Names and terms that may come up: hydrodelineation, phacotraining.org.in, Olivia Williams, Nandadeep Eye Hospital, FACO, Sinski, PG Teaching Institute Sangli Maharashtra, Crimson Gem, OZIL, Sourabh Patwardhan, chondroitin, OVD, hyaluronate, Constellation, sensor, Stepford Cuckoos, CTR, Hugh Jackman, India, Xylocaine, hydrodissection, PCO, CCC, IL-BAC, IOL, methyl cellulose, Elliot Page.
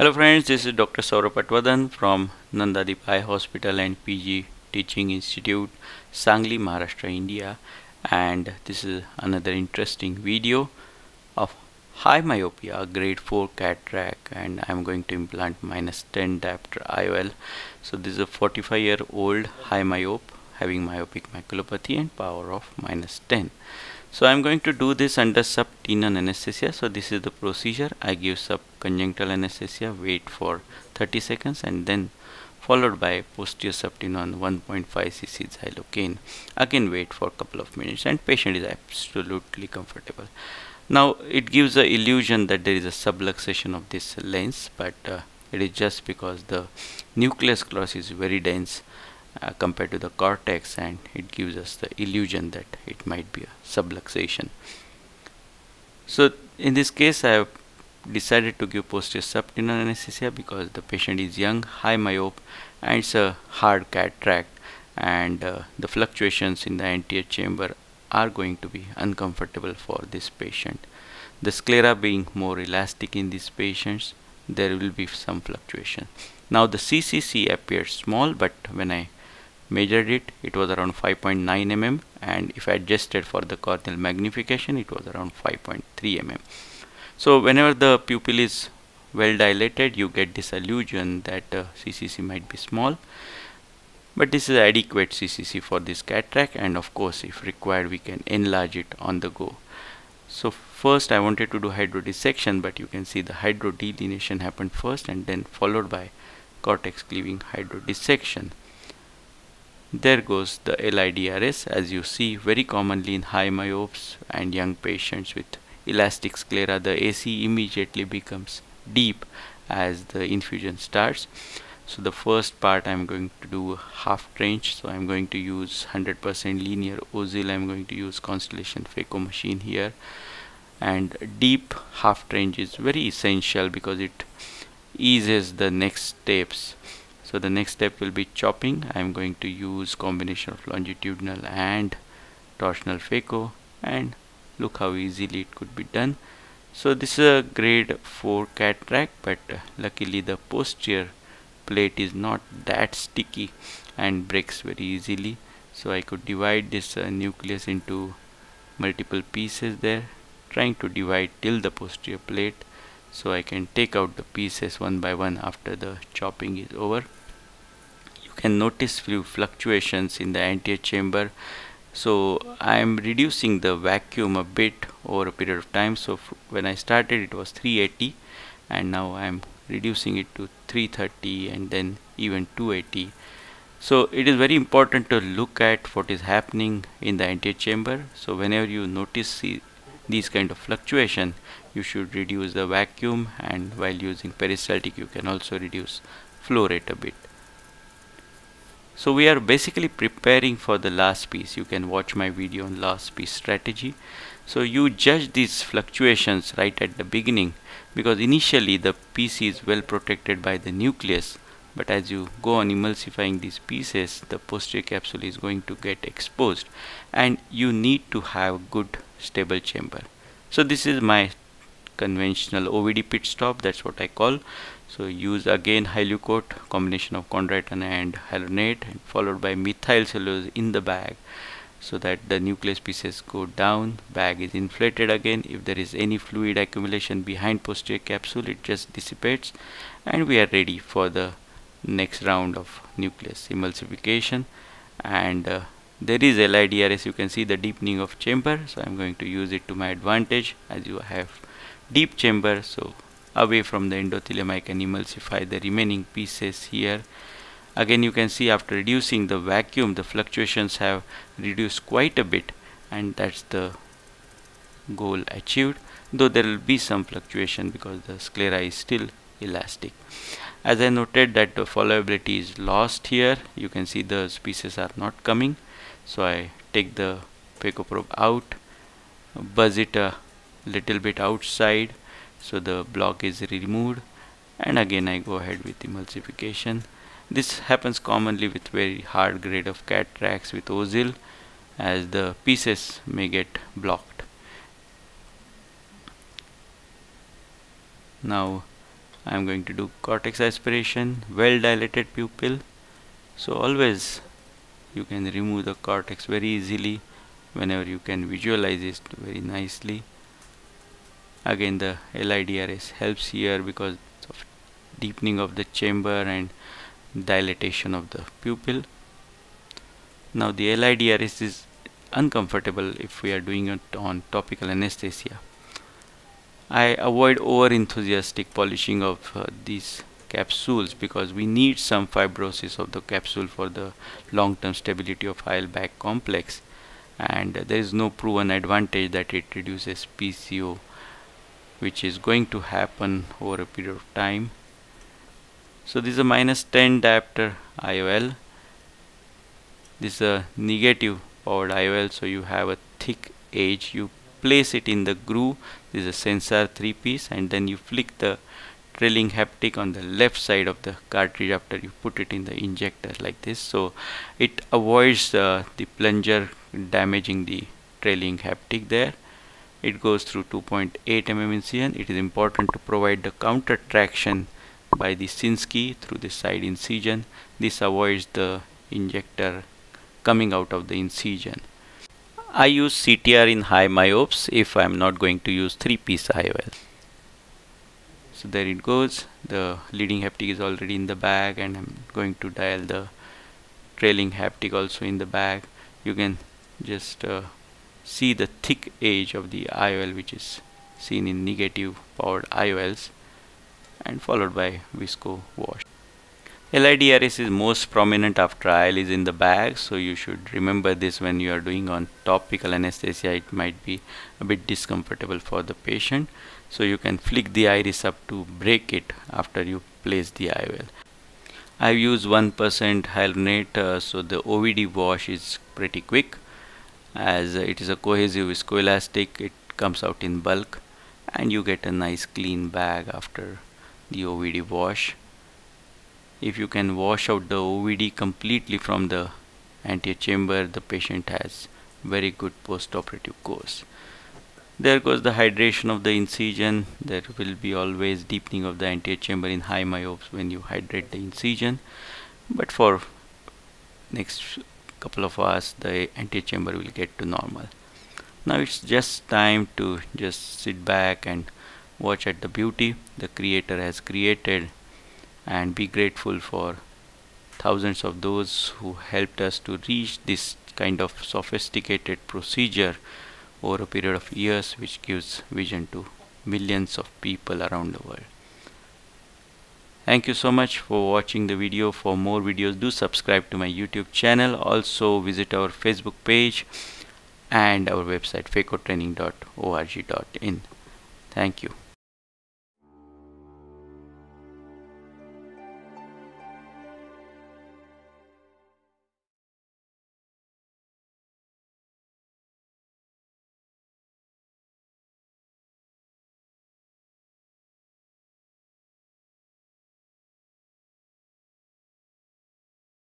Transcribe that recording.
Hello friends, this is Dr. Sourabh Patwardhan from Nandadeep Eye Hospital and PG Teaching Institute Sangli Maharashtra, India, and this is another interesting video of high myopia grade 4 cataract, and I'm going to implant -10 diopter IOL. So this is a 45-year-old high myope having myopic maculopathy and power of -10. So I'm going to do this under subtenal anesthesia. So this is the procedure. I give subconjunctal anesthesia, wait for 30 seconds, and then followed by posterior subtenal 1.5 cc xylocaine. Again wait for a couple of minutes, and patient is absolutely comfortable. Now it gives the illusion that there is a subluxation of this lens, but it is just because the nucleus clause is very dense compared to the cortex, and it gives us the illusion that it might be a subluxation. So in this case I have decided to give posterior subtenal anesthesia because the patient is young, high myope, and it's a hard cataract, and the fluctuations in the anterior chamber are going to be uncomfortable for this patient. The sclera being more elastic in these patients, there will be some fluctuation. Now the CCC appears small, but when I measured it, it was around 5.9 mm, and if I adjusted for the corneal magnification, it was around 5.3 mm. So whenever the pupil is well dilated, you get this illusion that CCC might be small, but this is adequate CCC for this cataract, and of course if required we can enlarge it on the go. So first I wanted to do hydrodissection, but you can see the hydrodelineation happened first and then followed by cortex cleaving hydrodissection. There goes the LIDRS, as you see very commonly in high myopes and young patients with elastic sclera. The AC immediately becomes deep as the infusion starts. So the first part I'm going to do half trench, so I'm going to use 100% linear OZIL. I'm going to use Constellation FACO machine here, and deep half trench is very essential because it eases the next steps. So the next step will be chopping. I'm going to use combination of longitudinal and torsional FACO, and look how easily it could be done. So this is a grade 4 cataract, but luckily the posterior plate is not that sticky and breaks very easily. So I could divide this nucleus into multiple pieces there, trying to divide till the posterior plate, so I can take out the pieces one by one after the chopping is over. You can notice few fluctuations in the anterior chamber, so I am reducing the vacuum a bit over a period of time. So when I started it was 380, and now I am reducing it to 330 and then even 280. So it is very important to look at what is happening in the anterior chamber. So whenever you notice these kind of fluctuation, you should reduce the vacuum, and while using peristaltic you can also reduce flow rate a bit. So we are basically preparing for the last piece. You can watch my video on last piece strategy. So you judge these fluctuations right at the beginning, because initially the PC is well protected by the nucleus, but as you go on emulsifying these pieces, the posterior capsule is going to get exposed, and you need to have good stable chamber. So this is my conventional OVD pit stop, that's what I call. So use again hylucote, combination of chondroitin and hyaluronate, and followed by methyl cellulose in the bag, so that the nucleus pieces go down, bag is inflated again. If there is any fluid accumulation behind posterior capsule, it just dissipates, and we are ready for the next round of nucleus emulsification. And there is LIDRS, you can see the deepening of chamber, so I'm going to use it to my advantage. As you have deep chamber, so away from the endothelium, I can emulsify the remaining pieces here. Again you can see after reducing the vacuum, the fluctuations have reduced quite a bit, and that's the goal achieved, though there will be some fluctuation because the sclera is still elastic. As I noted that the followability is lost here, you can see the pieces are not coming. So I take the phacoprobe out, buzz it a little bit outside, so the block is removed, and again I go ahead with emulsification. This happens commonly with very hard grade of cataracts with OZIL, as the pieces may get blocked. Now I am going to do cortex aspiration, well dilated pupil. So always you can remove the cortex very easily whenever you can visualize it very nicely. Again, the LIDRS helps here because of deepening of the chamber and dilatation of the pupil. Now the LIDRS is uncomfortable if we are doing it on topical anesthesia. I avoid over enthusiastic polishing of these capsules because we need some fibrosis of the capsule for the long-term stability of IL-BAC complex, and there is no proven advantage that it reduces PCO, which is going to happen over a period of time. So this is a minus 10 diopter IOL. This is a negative powered IOL, so you have a thick edge. You place it in the groove. This is a sensor 3-piece, and then you flick the trailing haptic on the left side of the cartridge after you put it in the injector like this. So it avoids the plunger damaging the trailing haptic there. It goes through 2.8 mm incision. It is important to provide the counter traction by the Sinski through the side incision. This avoids the injector coming out of the incision. I use CTR in high myopes if I am not going to use 3-piece IOL. So there it goes. The leading haptic is already in the bag, and I'm going to dial the trailing haptic also in the bag. You can just see the thick edge of the IOL, which is seen in negative powered IOLs, and followed by visco wash. LIDRS is most prominent after IL is in the bag, so you should remember this when you are doing on topical anesthesia. It might be a bit discomfortable for the patient, so you can flick the iris up to break it after you place the IOL. I've used 1% hyaluronate, so the OVD wash is pretty quick as it is a cohesive viscoelastic. It comes out in bulk and you get a nice clean bag after the OVD wash. If you can wash out the OVD completely from the anterior chamber, the patient has very good post-operative course. There goes the hydration of the incision. There will be always deepening of the anterior chamber in high myopes when you hydrate the incision, but for next couple of hours the anterior chamber will get to normal. Now it's just time to just sit back and watch at the beauty the Creator has created, and be grateful for thousands of those who helped us to reach this kind of sophisticated procedure over a period of years, which gives vision to millions of people around the world. Thank you so much for watching the video. For more videos, do subscribe to my YouTube channel. Also visit our Facebook page and our website phacotraining.org.in. Thank you.